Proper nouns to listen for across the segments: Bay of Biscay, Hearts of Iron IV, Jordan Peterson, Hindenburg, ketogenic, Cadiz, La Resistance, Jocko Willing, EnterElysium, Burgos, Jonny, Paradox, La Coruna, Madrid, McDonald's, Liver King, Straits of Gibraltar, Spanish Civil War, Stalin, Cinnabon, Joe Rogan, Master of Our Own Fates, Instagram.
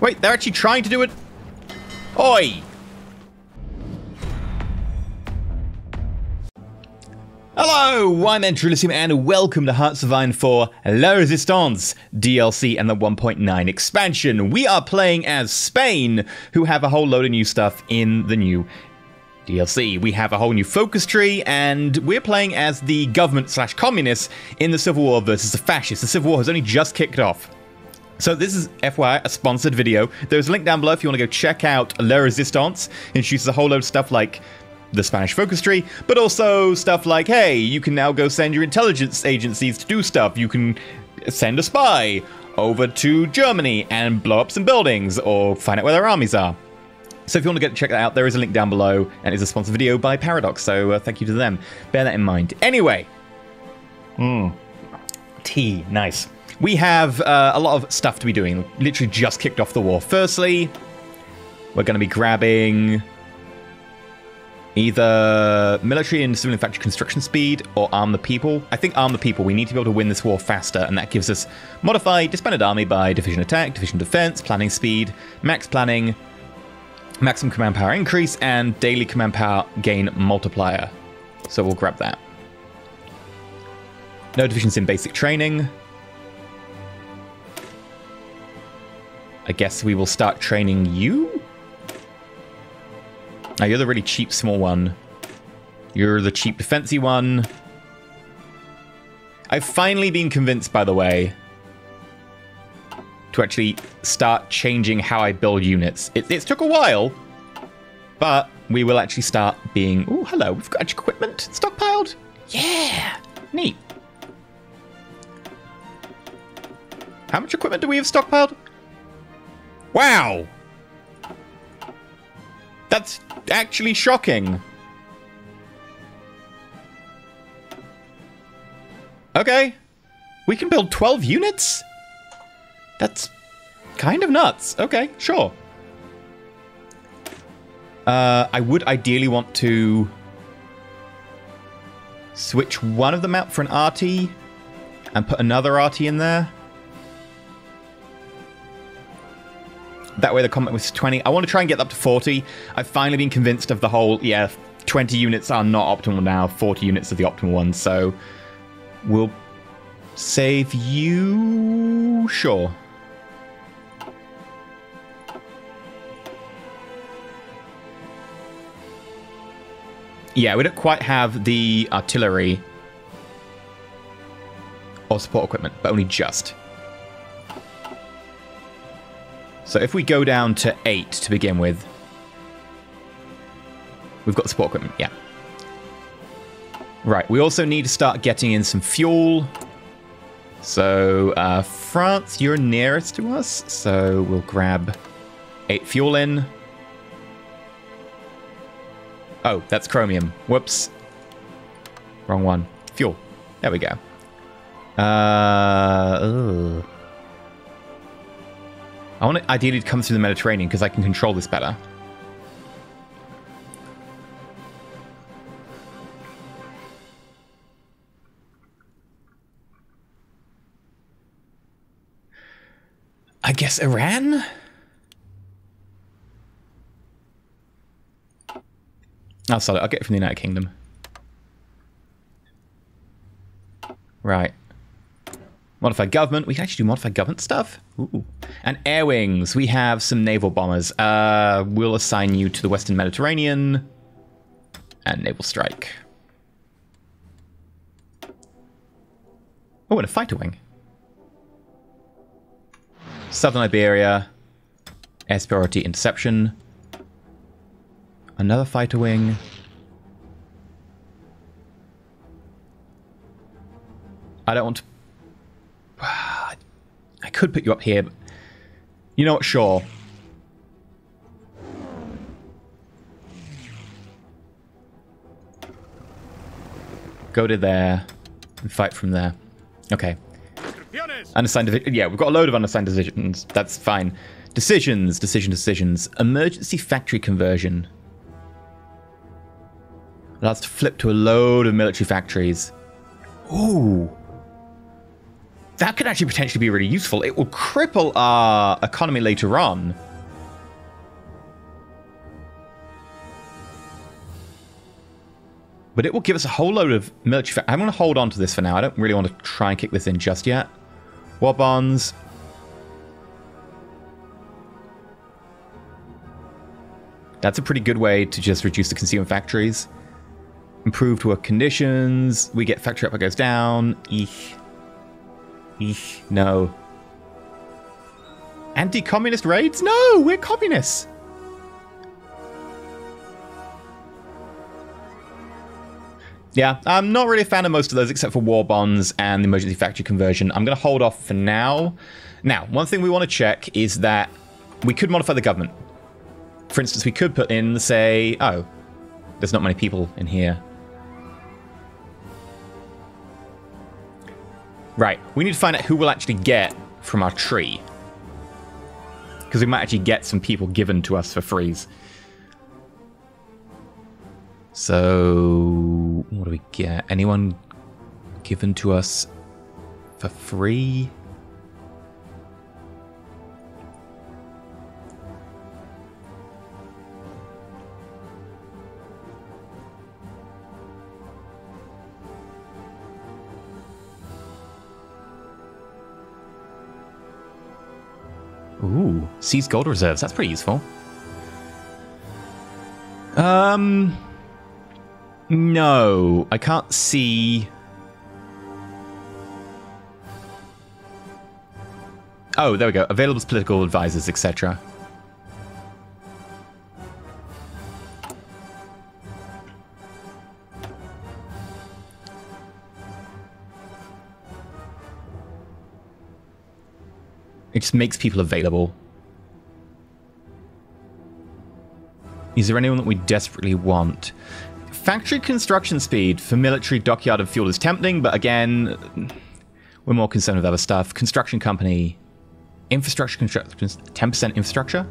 Wait, they're actually trying to do it. Oi! Hello, I'm EnterElysium and welcome to Hearts of Iron IV La Resistance DLC and the 1.9 expansion. We are playing as Spain, who have a whole load of new stuff in the new DLC. We have a whole new focus tree, and we're playing as the government slash communists in the Civil War versus the fascists. The Civil War has only just kicked off. So this is, FYI, a sponsored video. There's a link down below if you want to go check out La Resistance. It shoots a whole load of stuff like the Spanish focus tree, but also stuff like, hey, you can now go send your intelligence agencies to do stuff. You can send a spy over to Germany and blow up some buildings or find out where their armies are. So if you want to go check that out, there is a link down below, and it's a sponsored video by Paradox, so thank you to them. Bear that in mind. Anyway. Tea. Nice. We have a lot of stuff to be doing. Literally just kicked off the war. Firstly, we're going to be grabbing either military and civilian factory construction speed or arm the people. I think arm the people. We need to be able to win this war faster, and that gives us modify disbanded army by division attack, division defense, planning speed, max planning, maximum command power increase, and daily command power gain multiplier. So we'll grab that. No divisions in basic training. I guess we will start training you? Now, you're the really cheap small one. You're the cheap defensive one. I've finally been convinced, by the way, to actually start changing how I build units. It took a while, but we will actually start being... Oh, hello. We've got equipment stockpiled. Yeah. Neat. How much equipment do we have stockpiled? Wow. That's actually shocking. Okay. We can build 12 units? That's kind of nuts. Okay, sure. I would ideally want to switch one of them out for an RT and put another RT in there. That way the combat was 20. I want to try and get up to 40. I've finally been convinced of the whole, yeah, 20 units are not optimal now. 40 units are the optimal one. So we'll save you. Sure. Yeah, we don't quite have the artillery or support equipment, but only just. So if we go down to 8 to begin with, we've got the support equipment, yeah. Right, we also need to start getting in some fuel. So France, you're nearest to us, so we'll grab 8 fuel in. Oh, that's chromium. Whoops. Wrong one. Fuel. There we go. Ugh. I want it ideally to come through the Mediterranean because I can control this better. I guess Iran? I'll sell it. I'll get it from the United Kingdom. Right. Modified government. We can actually do modified government stuff. Ooh. And air wings. We have some naval bombers. We'll assign you to the Western Mediterranean. And naval strike. Oh, and a fighter wing. Southern Iberia. Air superiority interception. Another fighter wing. I don't want to... I could put you up here, but you know what? Sure. Go to there and fight from there. Okay. Unassigned division. Yeah, we've got a load of unassigned decisions. That's fine. Decisions, decision, decisions. Emergency factory conversion. Let's flip to a load of military factories. Ooh. That could actually potentially be really useful. It will cripple our economy later on. But it will give us a whole load of military... I'm going to hold on to this for now. I don't really want to try and kick this in just yet. War bonds. That's a pretty good way to just reduce the consumer factories. Improved work conditions. We get factory output goes down. Eek. Eek. No. Anti-communist raids? No! We're communists! Yeah, I'm not really a fan of most of those except for war bonds and the emergency factory conversion. I'm going to hold off for now. Now, one thing we want to check is that we could modify the government. For instance, we could put in, say, oh, there's not many people in here. Right, we need to find out who we'll actually get from our tree. Because we might actually get some people given to us for freeze. So, what do we get? Anyone given to us for free? Ooh, seize gold reserves. That's pretty useful. No, I can't see. Oh, there we go. Available as political advisors, etc. It just makes people available. Is there anyone that we desperately want? Factory construction speed for military, dockyard, and fuel is tempting, but again, we're more concerned with other stuff. Construction company. Infrastructure construction. 10% infrastructure?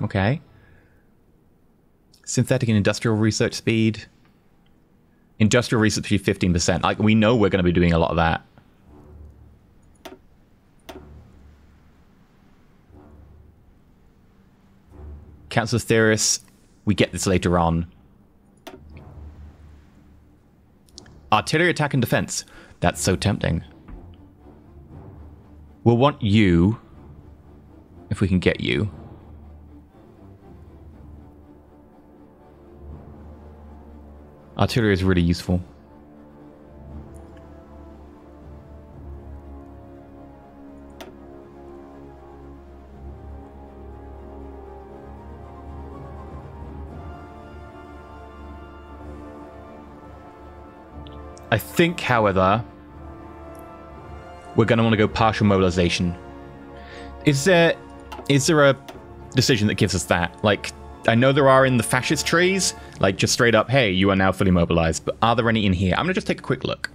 Okay. Synthetic and industrial research speed. Industrial research speed 15%. Like, we know we're going to be doing a lot of that. Council of Theorists, we get this later on. Artillery attack and defense. That's so tempting. We'll want you, if we can get you. Artillery is really useful. I think, however, we're going to want to go partial mobilization. Is there a decision that gives us that? Like, I know there are in the fascist trees, like just straight up, hey, you are now fully mobilized, but are there any in here? I'm going to just take a quick look.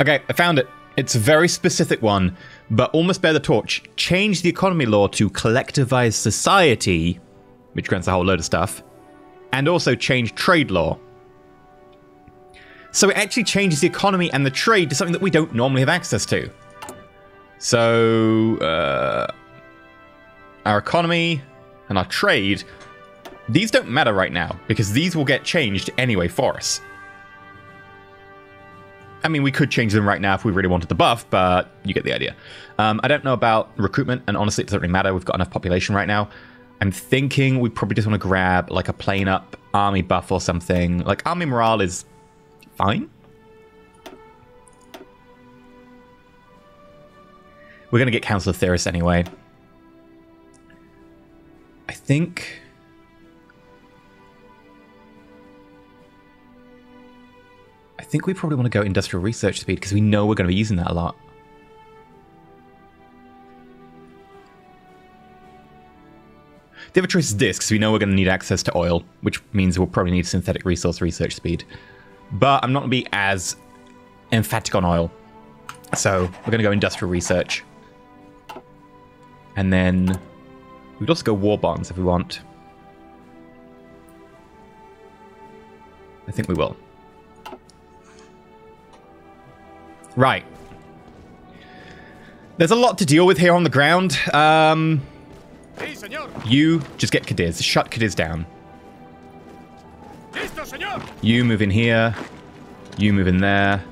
Okay, I found it. It's a very specific one, but almost bear the torch. Change the economy law to collectivize society, which grants a whole load of stuff, and also change trade law. So it actually changes the economy and the trade to something that we don't normally have access to. So, our economy and our trade, these don't matter right now, because these will get changed anyway for us. I mean, we could change them right now if we really wanted the buff, but you get the idea. I don't know about recruitment, and honestly, it doesn't really matter. We've got enough population right now. I'm thinking we probably just want to grab, like, a plain up army buff or something. Like, army morale is... fine. We're going to get Council of Theorists anyway. I think... we probably want to go Industrial Research Speed because we know we're going to be using that a lot. The other choice is this because we know we're going to need access to oil, which means we'll probably need Synthetic Resource Research Speed. But I'm not going to be as emphatic on oil. So we're going to go industrial research. And then we could also go war bonds if we want. I think we will. Right. There's a lot to deal with here on the ground. You just get Cadiz. Shut Cadiz down. You move in here. You move in there.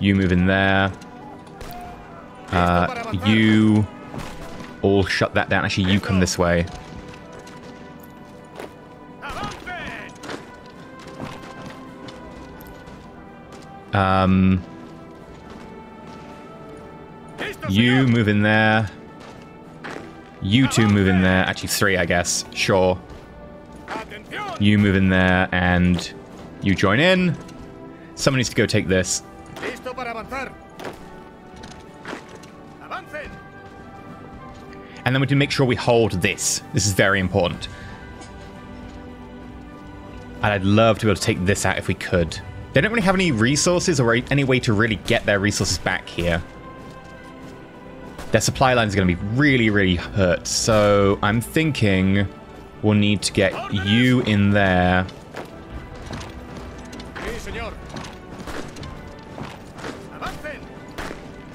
You move in there. You all shut that down. Actually, you come this way. You move in there. You two move in there. Actually, three, I guess. Sure. You move in there, and you join in. Someone needs to go take this. And then we need to make sure we hold this. This is very important. And I'd love to be able to take this out if we could. They don't really have any resources or any way to really get their resources back here. Their supply line is going to be really, really hurt. So I'm thinking we'll need to get you in there.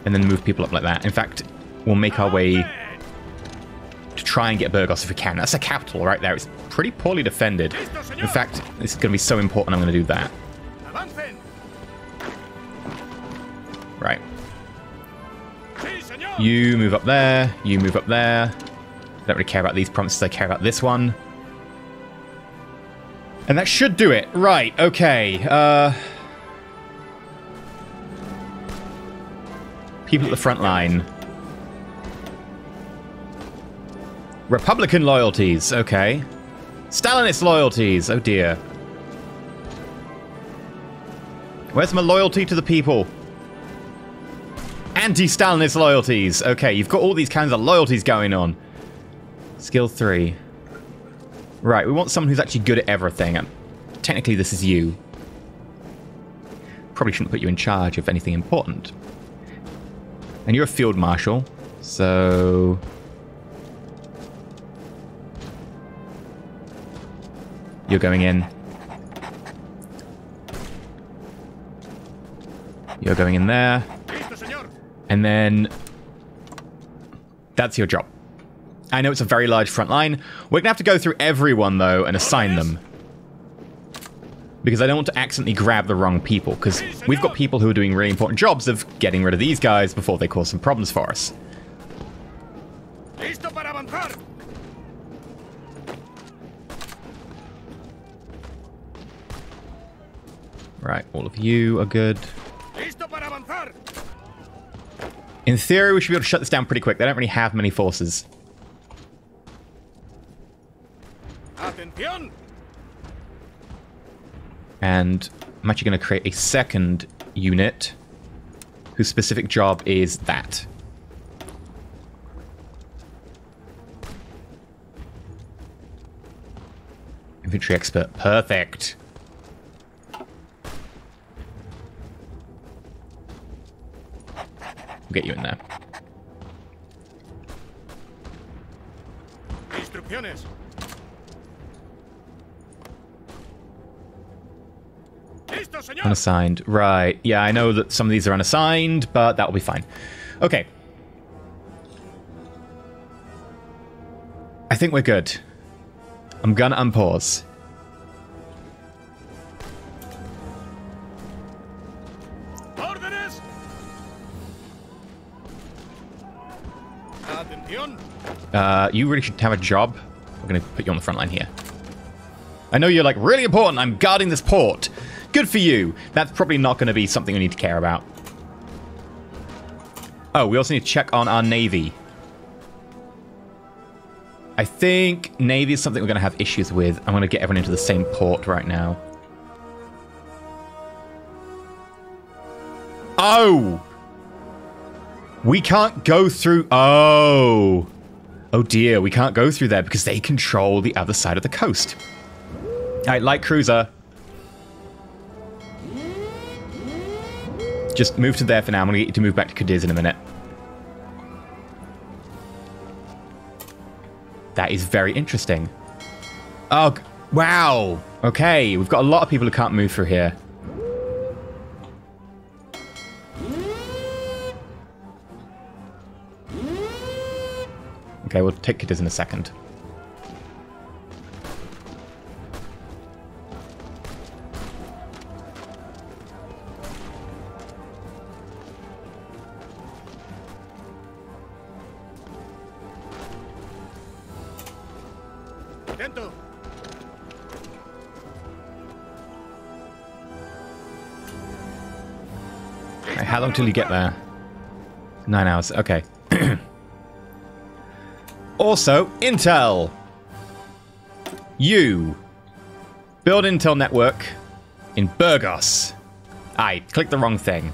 And then move people up like that. In fact, we'll make our way to try and get Burgos if we can. That's a capital right there. It's pretty poorly defended. In fact, this is going to be so important, I'm going to do that. Right. You move up there. You move up there. I don't really care about these promises. I care about this one. And that should do it. Right. Okay. People at the front line. Republican loyalties. Okay. Stalinist loyalties. Oh, dear. Where's my loyalty to the people? Anti-Stalinist loyalties. Okay, you've got all these kinds of loyalties going on. Skill 3. Right, we want someone who's actually good at everything. Technically, this is you. Probably shouldn't put you in charge of anything important. And you're a field marshal, so... You're going in. You're going in there. And then that's your job. I know it's a very large front line. We're going to have to go through everyone, though, and assign them. Because I don't want to accidentally grab the wrong people, because we've got people who are doing really important jobs of getting rid of these guys before they cause some problems for us. Right, all of you are good. In theory, we should be able to shut this down pretty quick. They don't really have many forces. And I'm actually going to create a second unit whose specific job is that. Infantry expert. Perfect. We'll get you in there. Unassigned. Right. Yeah, I know that some of these are unassigned, but that will be fine. Okay. I think we're good. I'm gonna unpause. You really should have a job. We're going to put you on the front line here. I know you're like, really important, I'm guarding this port. Good for you. That's probably not going to be something we need to care about. Oh, we also need to check on our navy. I think navy is something we're going to have issues with. I'm going to get everyone into the same port right now. Oh! We can't go through... Oh! Oh dear, we can't go through there because they control the other side of the coast. Alright, light cruiser. Just move to there for now. I'm going to get you to move back to Cadiz in a minute. That is very interesting. Oh, wow. Okay, we've got a lot of people who can't move through here. Okay, we'll take Cadiz in a second. Okay, how long till you get there? 9 hours, okay. Also, Intel! You! Build Intel network in Burgos. I clicked the wrong thing.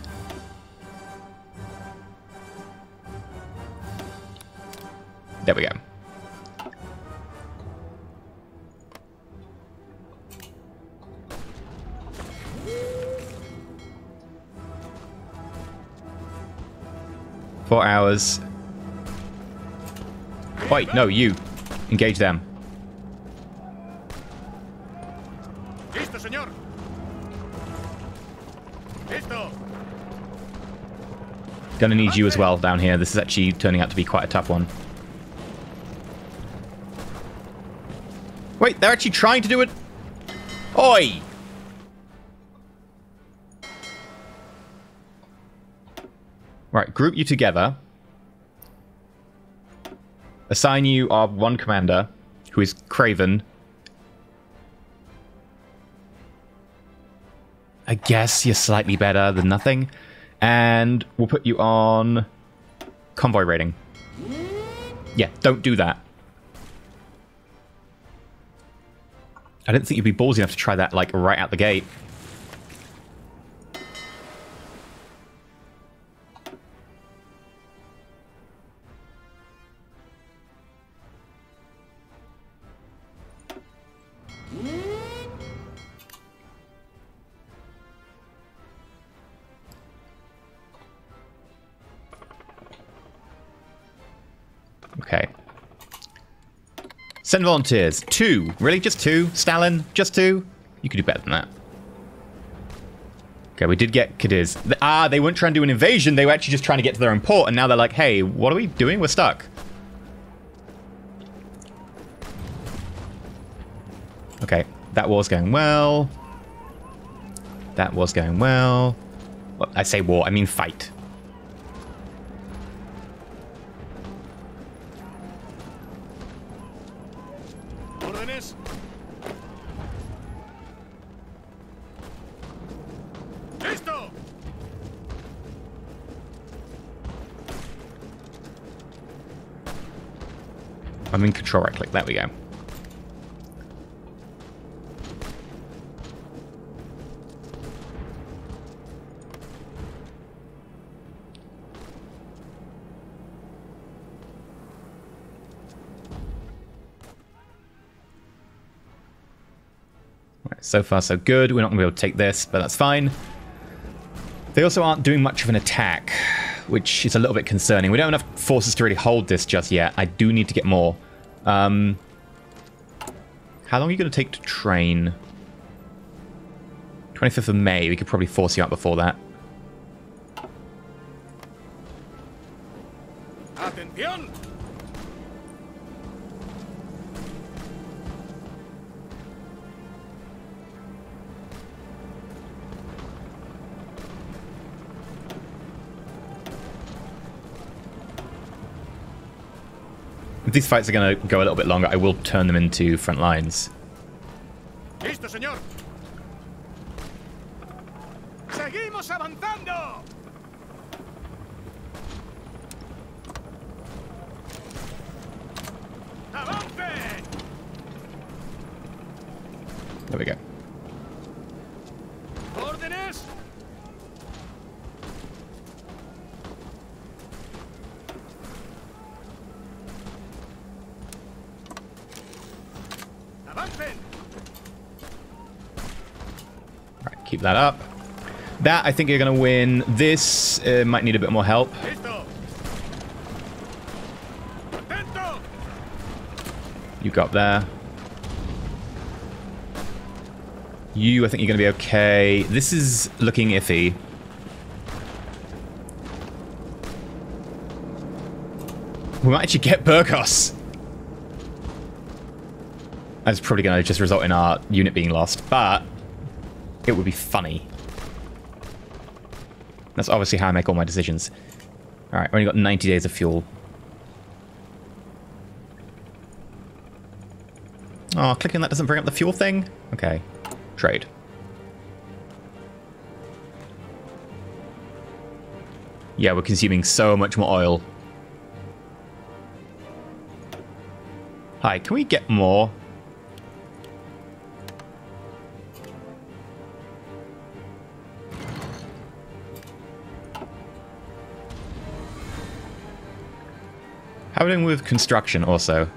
There we go. Four hours. Wait, no, you. Engage them. Listo, señor. Listo. Gonna need you as well down here. This is actually turning out to be quite a tough one. Wait, they're actually trying to do it. Oi! Right, group you together. Assign you our one commander, who is Craven. I guess you're slightly better than nothing. And we'll put you on convoy raiding. Yeah, don't do that. I didn't think you'd be ballsy enough to try that, like, right out the gate. Okay. Send volunteers. 2. Really? Just 2? Stalin? Just 2? You could do better than that. Okay, we did get Cadiz. Ah, they weren't trying to do an invasion. They were actually just trying to get to their own port. And now they're like, hey, what are we doing? We're stuck. Okay, that war's going well. That war's going well. Well, I say war, I mean fight. I'm in control right click, there we go. Right, so far so good. We're not going to be able to take this, but that's fine. They also aren't doing much of an attack, which is a little bit concerning. We don't have enough forces to really hold this just yet. I do need to get more. How long are you going to take to train? 25th of May. We could probably force you out before that. Attention. If these fights are going to go a little bit longer, I will turn them into front lines. Listo, señor. Seguimos avanzando. Avance. There we go. Órdenes. Right, keep that up. That, I think you're going to win. This might need a bit more help. You got there. You, I think you're going to be okay. This is looking iffy. We might actually get Burgos. That's probably going to just result in our unit being lost, but it would be funny. That's obviously how I make all my decisions. All right, only got 90 days of fuel. Oh, clicking that doesn't bring up the fuel thing? Okay, trade. Yeah, we're consuming so much more oil. Hi, can we get more? How are we doing with construction also?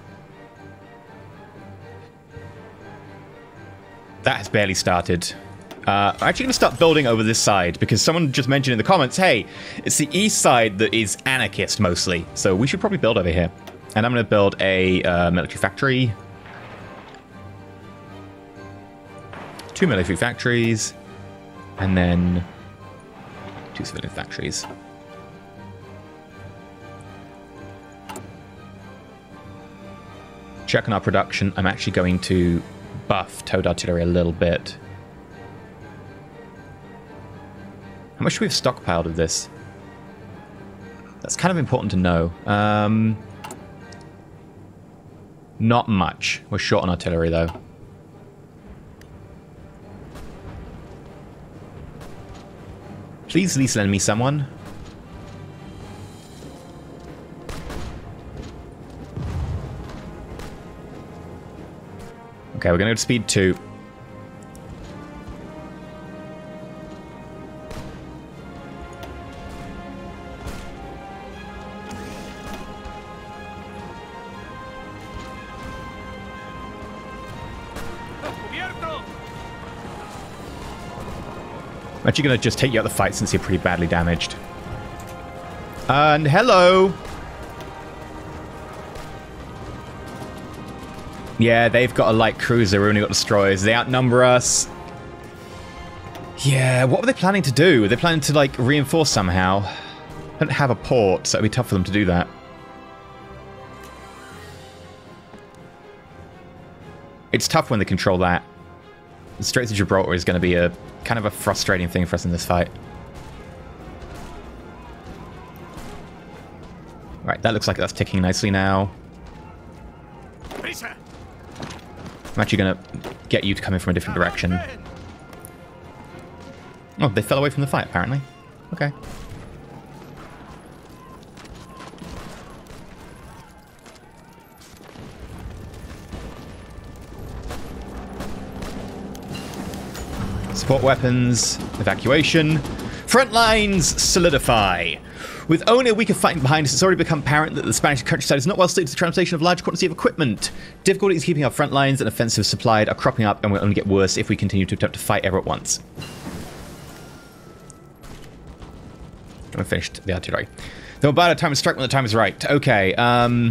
That has barely started. I'm actually going to start building over this side because someone just mentioned in the comments, hey, it's the east side that is anarchist mostly. So we should probably build over here. And I'm going to build a military factory. 2 military factories. And then 2 civilian factories. Check on our production. I'm actually going to buff towed artillery a little bit. How much should we have stockpiled of this? That's kind of important to know. Not much. We're short on artillery, though. Please at least lend me someone. Okay, we're going to go to speed 2. I'm actually going to just take you out of the fight since you're pretty badly damaged. And hello! Yeah, they've got a light cruiser. We only got destroyers. They outnumber us. Yeah, what were they planning to do? Were they planning to, like, reinforce somehow? They don't have a port, so it'd be tough for them to do that. It's tough when they control that. The Straits of Gibraltar is going to be a kind of a frustrating thing for us in this fight. Right, that looks like that's ticking nicely now. I'm actually going to get you to come in from a different direction. Oh, they fell away from the fight, apparently. Okay. Support weapons, evacuation. Front lines solidify. With only a week of fighting behind us, it's already become apparent that the Spanish countryside is not well suited to the transportation of large quantities of equipment. Difficulties keeping our front lines and offensive supplied are cropping up and will only get worse if we continue to attempt to fight ever at once. I finished the artillery. Though about a time to strike when the time is right. Okay, unplanned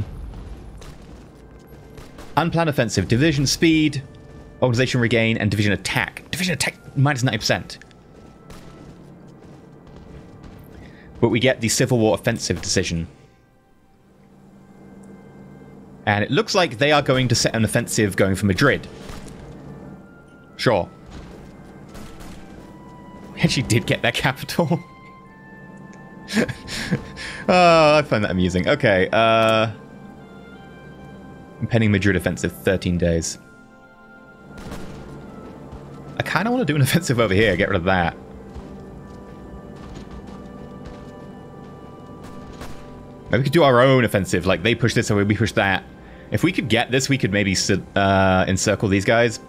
offensive. Division speed, organization regain, and division attack. Division attack minus 90%. But we get the Civil War offensive decision. And it looks like they are going to set an offensive going for Madrid. Sure. We actually did get their capital. Oh, I find that amusing. Okay. Impending Madrid offensive, 13 days. I kind of want to do an offensive over here, get rid of that. Maybe we could do our own offensive, like they push this and we push that. If we could get this, we could maybe encircle these guys.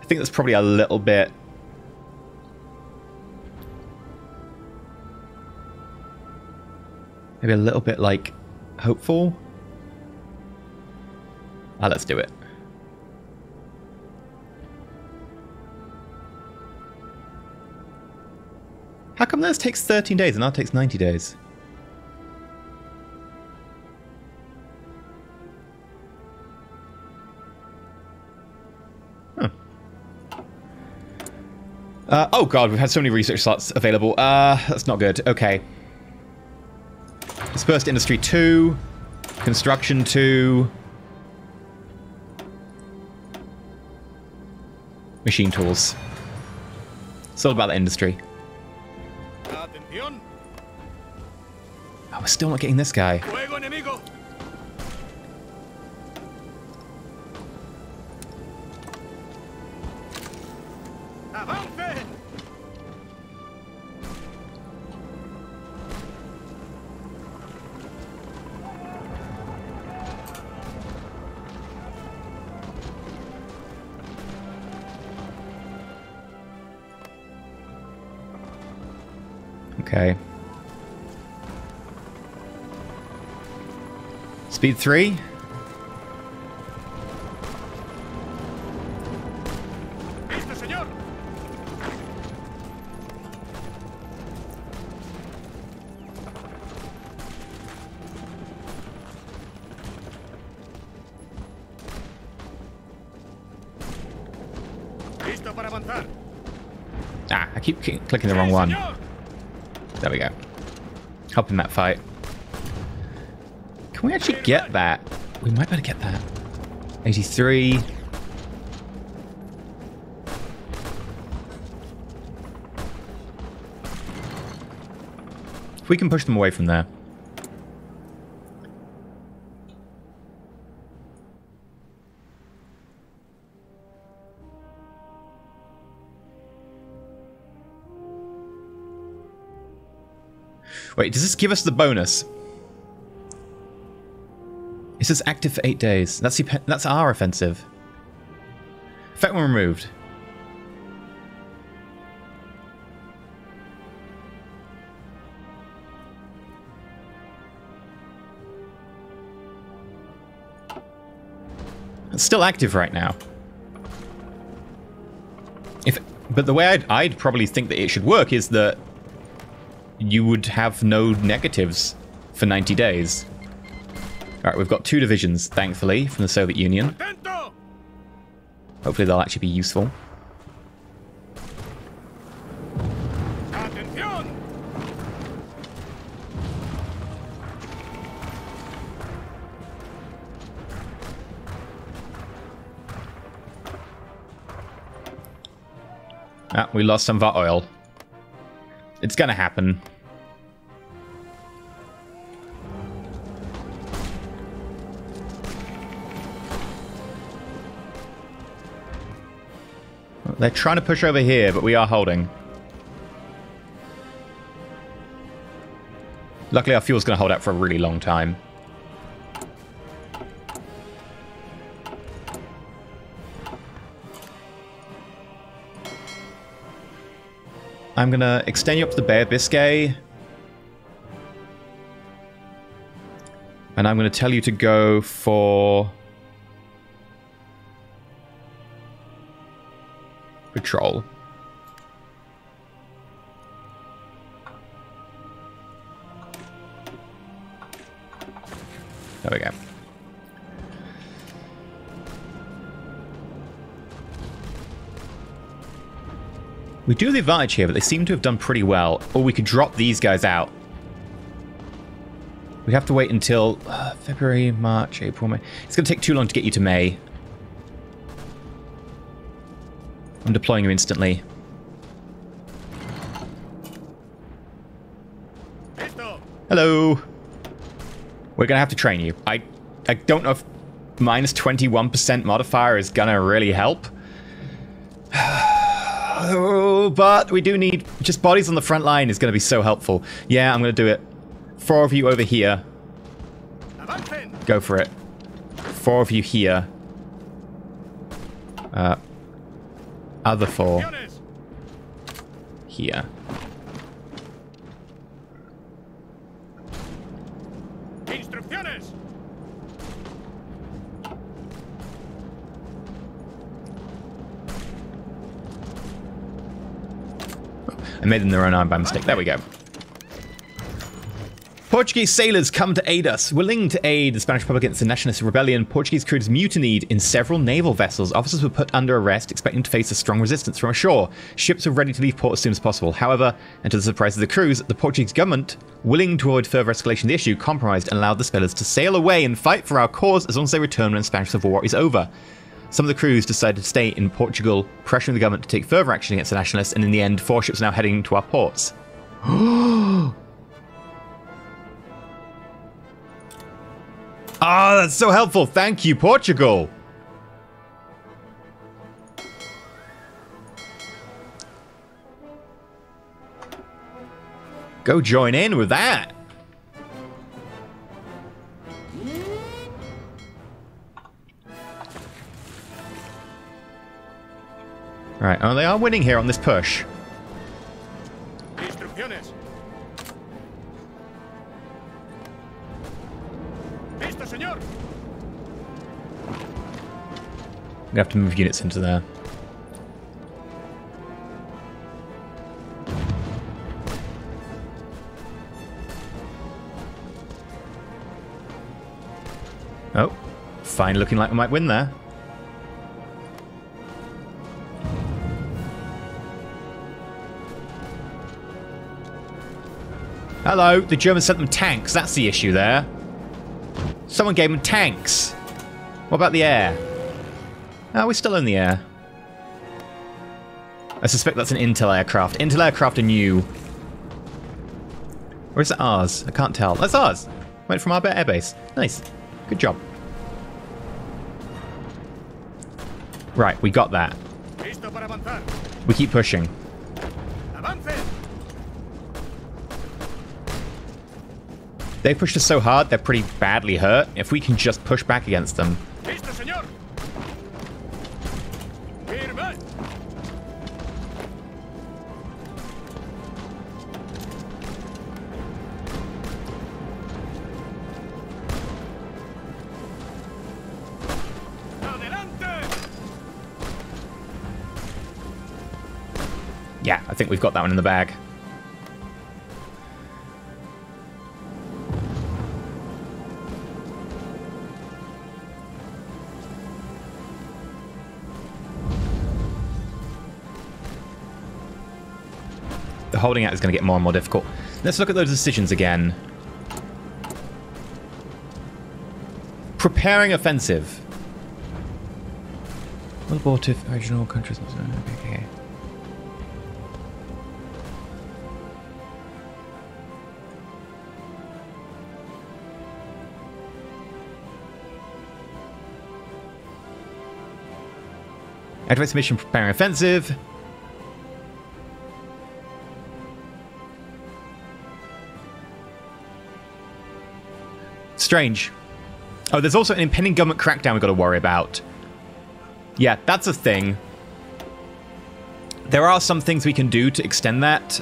I think that's probably a little bit... maybe a little bit, like, hopeful? Ah, let's do it. How come theirs takes 13 days and ours takes 90 days? Oh god, we've had so many research slots available. That's not good. Okay. Dispersed Industry 2. Construction 2. Machine tools. It's all about the industry. Oh, we're still not getting this guy. Okay. Speed 3. Ah, I keep clicking the wrong one. There we go. Helping that fight. Can we actually get that? We might better get that. 83. If we can push them away from there. Wait, does this give us the bonus? It says active for 8 days. That's our offensive. Effect when removed. It's still active right now. But the way I'd probably think that it should work is that you would have no negatives for 90 days. Alright, we've got 2 divisions, thankfully, from the Soviet Union. Hopefully they'll actually be useful. Ah, we lost some of our oil. It's gonna happen. They're trying to push over here, but we are holding. Luckily, our fuel's gonna hold out for a really long time. I'm going to extend you up to the Bay of Biscay. And I'm going to tell you to go for patrol. There we go. We do have the advantage here, but they seem to have done pretty well. Or we could drop these guys out. We have to wait until February, March, April, May. It's going to take too long to get you to May. I'm deploying you instantly. Hello. We're going to have to train you. I don't know if minus 21% modifier is going to really help. Oh, but we do need just bodies on the front line is going to be so helpful. Yeah, I'm going to do it. 4 of you over here. Go for it. 4 of you here. Other 4. Here. I made them their own arm by mistake. There we go. Portuguese sailors come to aid us. Willing to aid the Spanish Republic against the nationalist rebellion, Portuguese crews mutinied in several naval vessels. Officers were put under arrest, expecting to face a strong resistance from ashore. Ships were ready to leave port as soon as possible. However, and to the surprise of the crews, the Portuguese government, willing to avoid further escalation of the issue, compromised and allowed the sailors to sail away and fight for our cause as long as they return when the Spanish Civil War is over. Some of the crews decided to stay in Portugal, pressuring the government to take further action against the nationalists, and in the end, 4 ships are now heading to our ports. Ah, oh, that's so helpful. Thank you, Portugal. Go join in with that. Alright, oh, they are winning here on this push. We have to move units into there. Oh, fine, looking like we might win there. Hello, the Germans sent them tanks. That's the issue there. Someone gave them tanks. What about the air? Oh, we're still in the air. I suspect that's an Intel aircraft. Intel aircraft are new. Or is it ours? I can't tell. That's ours! Went from our airbase. Nice. Good job. Right, we got that. We keep pushing. They pushed us so hard, they're pretty badly hurt. If we can just push back against them. Yeah, I think we've got that one in the bag. The holding out is going to get more and more difficult. Let's look at those decisions again. Preparing offensive. Well, abortive original countries. Okay. Advanced mission preparing offensive. Strange. Oh, there's also an impending government crackdown we've got to worry about. Yeah, that's a thing. There are some things we can do to extend that.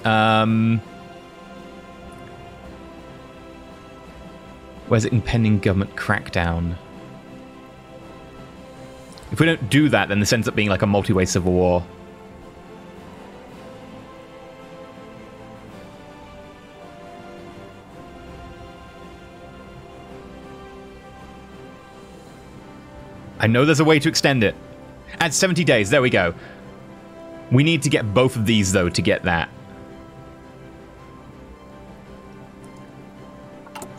Where's it impending government crackdown? If we don't do that, then this ends up being like a multi-way civil war. I know there's a way to extend it. Add 70 days, there we go. We need to get both of these, though, to get that.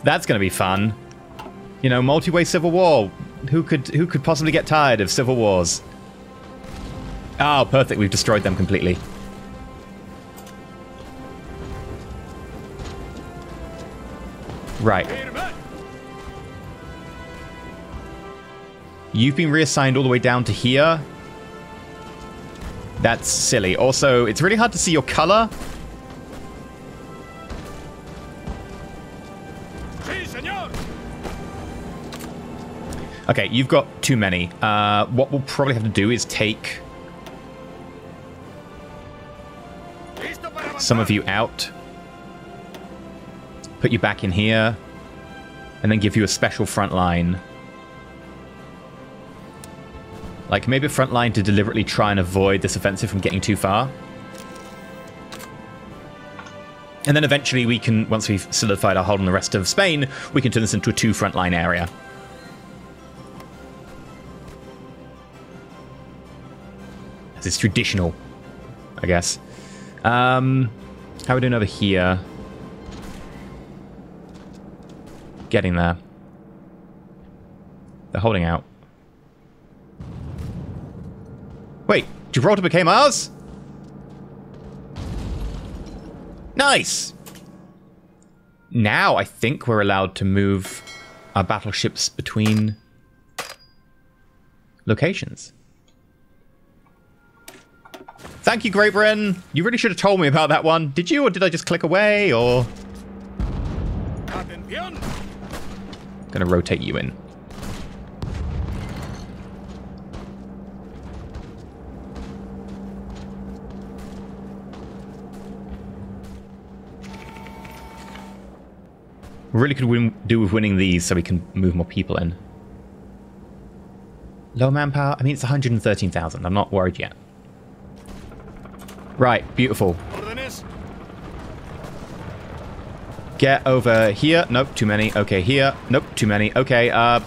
That's going to be fun. You know, multi-way civil war. Who could possibly get tired of civil wars? Oh, perfect. We've destroyed them completely. Right. You've been reassigned all the way down to here. That's silly. Also, it's really hard to see your color. Okay, you've got too many. What we'll probably have to do is take some of you out, put you back in here, and then give you a special front line. Like, maybe a front line to deliberately try and avoid this offensive from getting too far. And then eventually we can, once we've solidified our hold on the rest of Spain, we can turn this into a two frontline area. As it's traditional, I guess. How are we doing over here? Getting there. They're holding out. Wait, Gibraltar became ours? Nice! Now I think we're allowed to move our battleships between locations. Thank you, Great Britain. You really should have told me about that one. Did you, or did I just click away, or...? Gonna rotate you in. Really could do with winning these so we can move more people in. Low manpower? I mean, it's 113,000. I'm not worried yet. Right, beautiful. Get over here. Nope, too many. Okay, here. Nope, too many. Okay, we're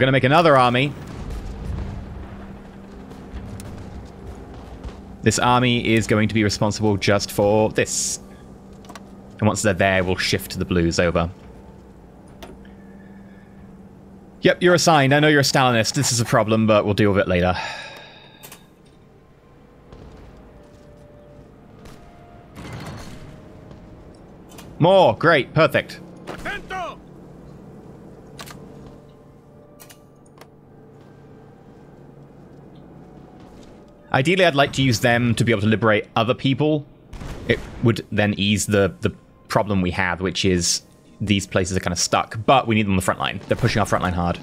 gonna make another army. This army is going to be responsible just for this. And once they're there, we'll shift the blues over. Yep, you're assigned. I know you're a Stalinist. This is a problem, but we'll deal with it later. More! Great. Perfect. Ideally, I'd like to use them to be able to liberate other people. It would then ease the problem we have, which is these places are kind of stuck. But we need them on the front line. They're pushing our front line hard.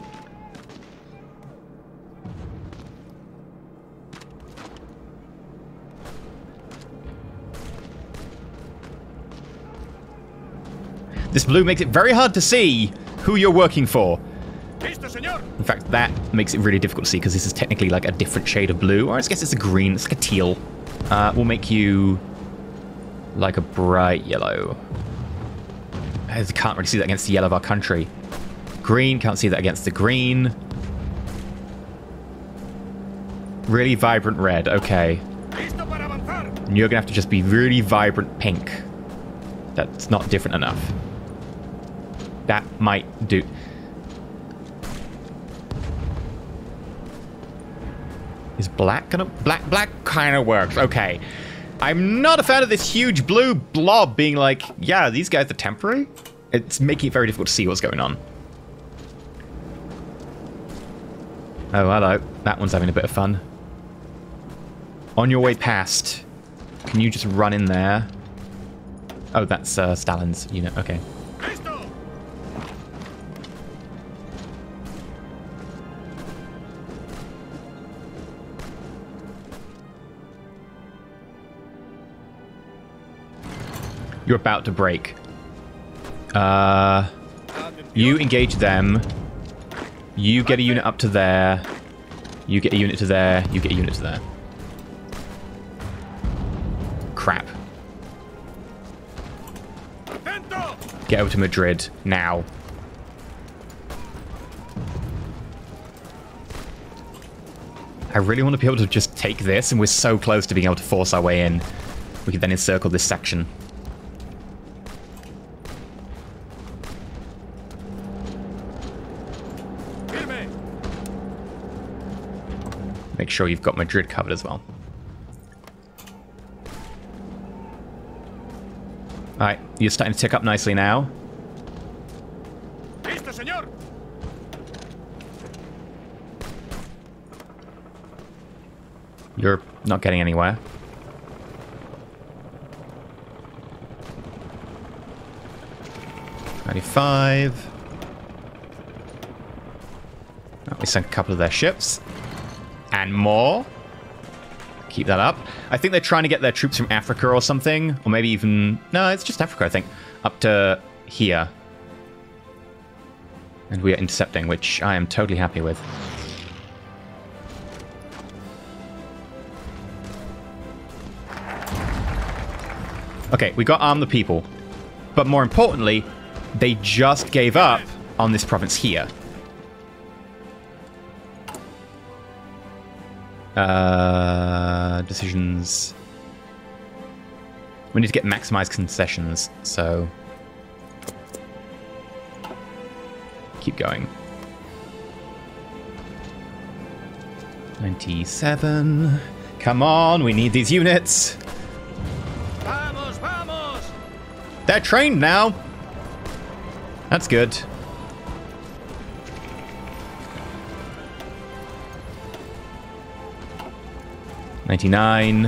This blue makes it very hard to see who you're working for. In fact, that makes it really difficult to see because this is technically like a different shade of blue. Or I guess it's a green. It's like a teal. We'll make you like a bright yellow. I can't really see that against the yellow of our country. Green. Can't see that against the green. Really vibrant red. Okay. And you're going to have to just be really vibrant pink. That's not different enough. That might do... Is black gonna... Black kind of works. Okay. I'm not a fan of this huge blue blob being like, yeah, these guys are temporary. It's making it very difficult to see what's going on. Oh, hello. That one's having a bit of fun. On your way past. Can you just run in there? Oh, that's Stalin's unit. Okay. You're about to break. You engage them. You get a unit up to there. You get a unit to there. You get a unit to there. Crap. Get over to Madrid now. I really want to be able to just take this, and we're so close to being able to force our way in. We can then encircle this section. Make sure you've got Madrid covered as well. Alright, you're starting to tick up nicely now. You're not getting anywhere. $95. Oh, we sunk a couple of their ships. And more. Keep that up. I think they're trying to get their troops from Africa or something. Or maybe even... No, it's just Africa, I think. Up to here. And we are intercepting, which I am totally happy with. Okay, we got arm the people. But more importantly, they just gave up on this province here. Decisions. We need to get maximized concessions, so keep going. 97. Come on, we need these units. Vamos, vamos. They're trained now. That's good. Okay.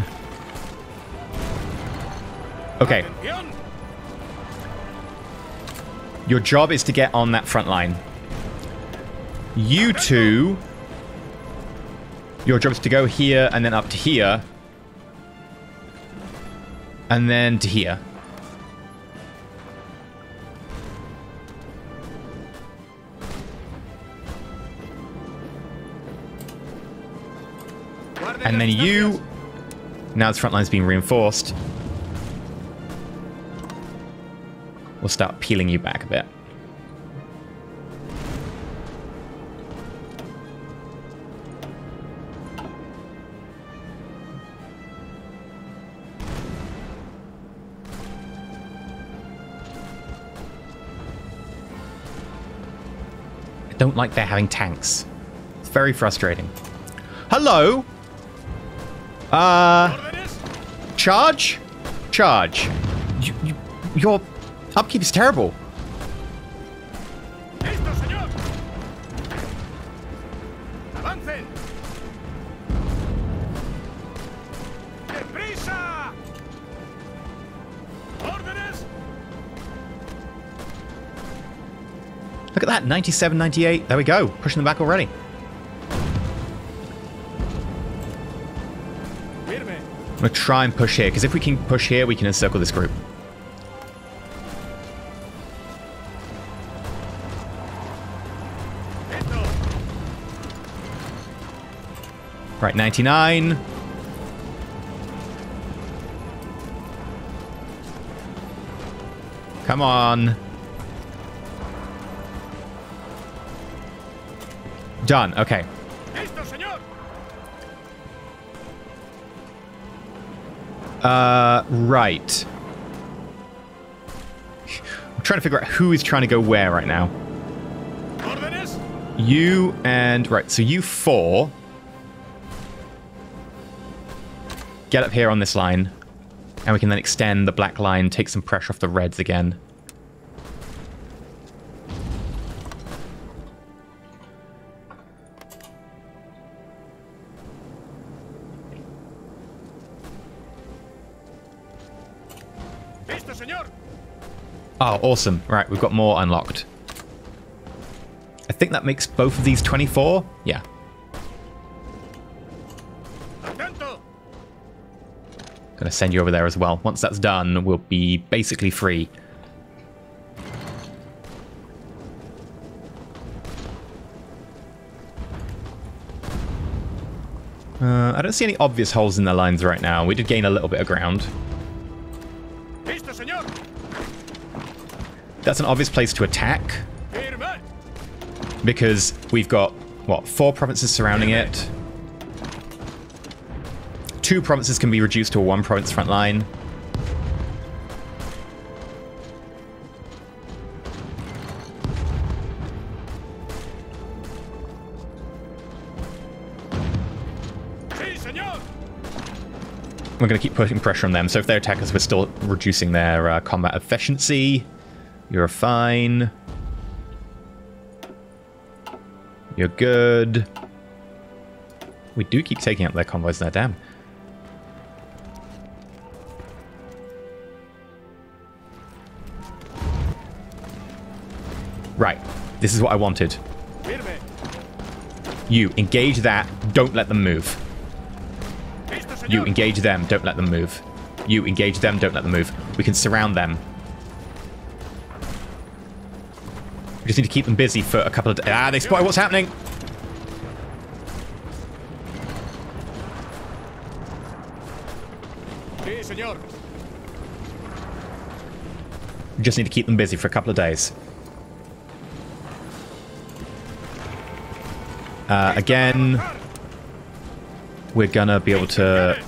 Your job is to get on that front line. You two... Your job is to go here and then up to here. And then to here. And then you... Now this front line's being reinforced. We'll start peeling you back a bit. I don't like their having tanks. It's very frustrating. Hello! Charge? Charge. Your upkeep is terrible. Look at that, 97, 98. There we go, pushing them back already. I'm gonna try and push here, because if we can push here, we can encircle this group. Right, 99. Come on. Done, okay. Right. I'm trying to figure out who is trying to go where right now. You and... Right, so you four. Get up here on this line. And we can then extend the black line, take some pressure off the reds again. Oh, awesome. Right, we've got more unlocked. I think that makes both of these 24. Yeah. Gonna send you over there as well. Once that's done, we'll be basically free. I don't see any obvious holes in the lines right now. We did gain a little bit of ground. That's an obvious place to attack, because we've got, what, four provinces surrounding it. Two provinces can be reduced to a one province front line. We're going to keep putting pressure on them, so if they attack us, we're still reducing their combat efficiency. You're fine. You're good. We do keep taking up their convoys there, damn. Right. This is what I wanted. You, engage that. Don't let them move. You, engage them. Don't let them move. You, engage them. Don't let them move. We can surround them. We just need to keep them busy for a couple of days. Ah, they spotted what's happening! We just need to keep them busy for a couple of days. Again, we're gonna be able to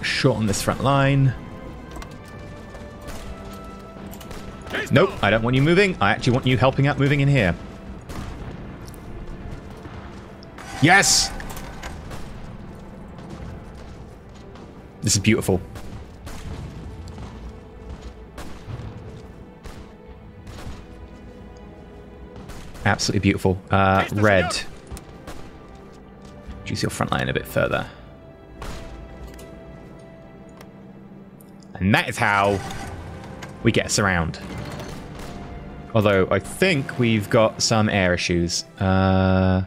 shorten this front line. Nope, I don't want you moving. I actually want you helping out moving in here. Yes! This is beautiful. Absolutely beautiful. Red. Reduce your front line a bit further. And that is how we get surround. Although, I think we've got some air issues. Yeah.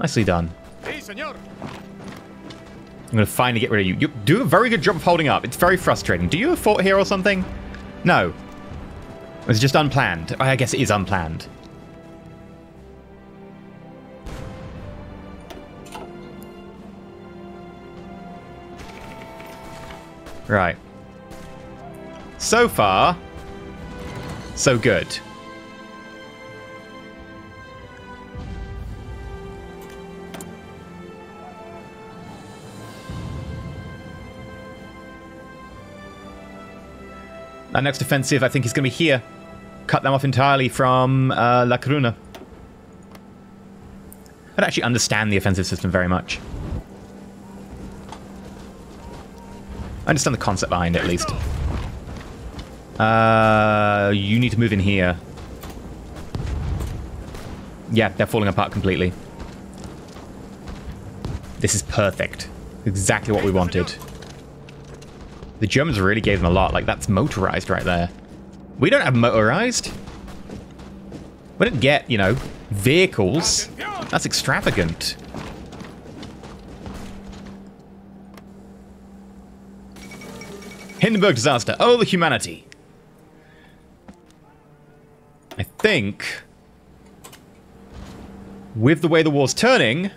Nicely done. I'm going to finally get rid of you. You do a very good job of holding up. It's very frustrating. Do you have fought here or something? No. It's just unplanned. I guess it is unplanned. Right. So far, so good. Our next offensive, I think, is going to be here. Cut them off entirely from La Coruna. I don't actually understand the offensive system very much. I understand the concept behind it, at least. You need to move in here. Yeah, they're falling apart completely. This is perfect. Exactly what we wanted. The Germans really gave them a lot. Like, that's motorized right there. We don't have motorized. We don't get, you know, vehicles. That's extravagant. Hindenburg disaster. Oh, the humanity. I think, with the way the war's turning,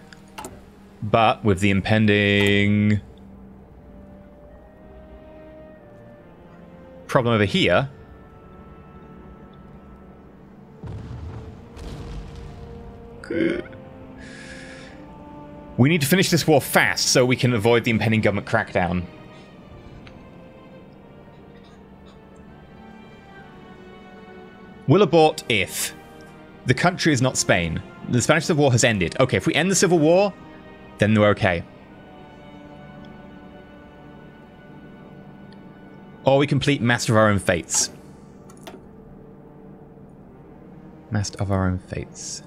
but with the impending problem over here. Good. We need to finish this war fast so we can avoid the impending government crackdown. Will abort if the country is not Spain. The Spanish Civil War has ended. Okay, if we end the Civil War, then we're okay. Or we complete Master of Our Own Fates. Master of Our Own Fates.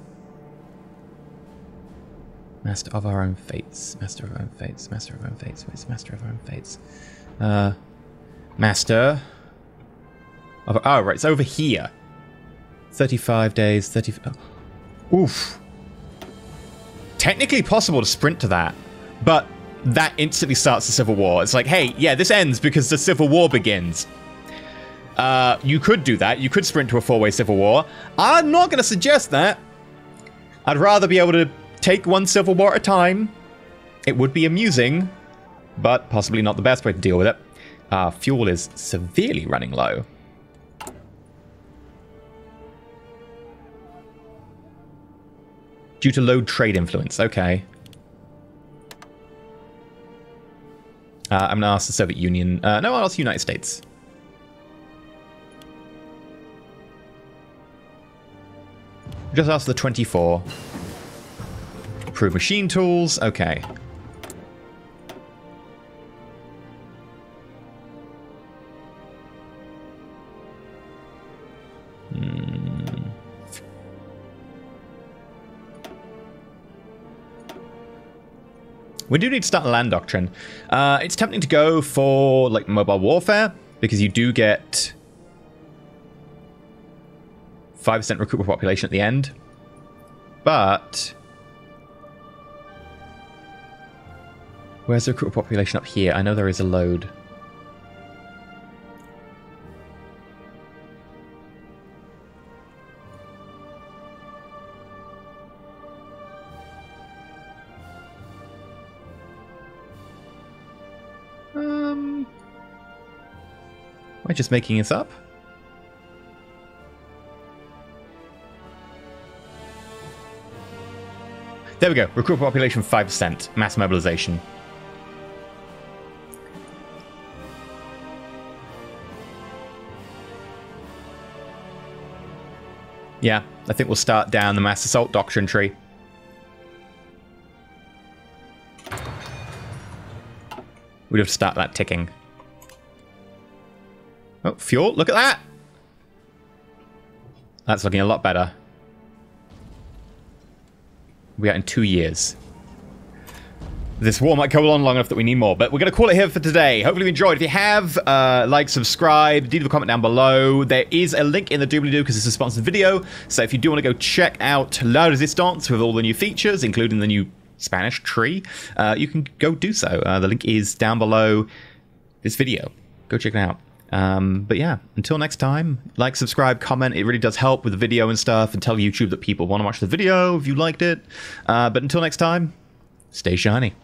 Master of Our Own Fates. Master of Our Own Fates. Master of Our Own Fates. Where's Master of Our Own Fates? Master of... Oh, right. It's over here. 35 days. 30... Oh. Oof. Technically possible to sprint to that. But... that instantly starts the Civil War. It's like, hey, yeah, this ends because the Civil War begins. You could do that. You could sprint to a four-way Civil War. I'm not going to suggest that. I'd rather be able to take one Civil War at a time. It would be amusing, but possibly not the best way to deal with it. Fuel is severely running low. Due to low trade influence. Okay. I'm going to ask the Soviet Union. No, I'll ask the United States. Just ask the 24. Improve machine tools. Okay. We do need to start a land doctrine. It's tempting to go for, like, mobile warfare, because you do get 5% recruitable population at the end. But... where's the recruitable population up here? I know there is a load. Am I just making this up? There we go. Recruit population 5%. Mass mobilization. Yeah, I think we'll start down the mass assault doctrine tree. We'd have to start that ticking. Oh, fuel, look at that! That's looking a lot better. We'll be out in 2 years. This war might go on long enough that we need more, but we're going to call it here for today. Hopefully you enjoyed. If you have, like, subscribe, do leave a comment down below. There is a link in the doobly-doo because it's a sponsored video, so if you do want to go check out La Resistance with all the new features, including the new Spanish tree, you can go do so. The link is down below this video. Go check it out. But yeah, until next time, like, subscribe, comment. It really does help with the video and stuff, and tell YouTube that people want to watch the video if you liked it. But until next time, stay shiny.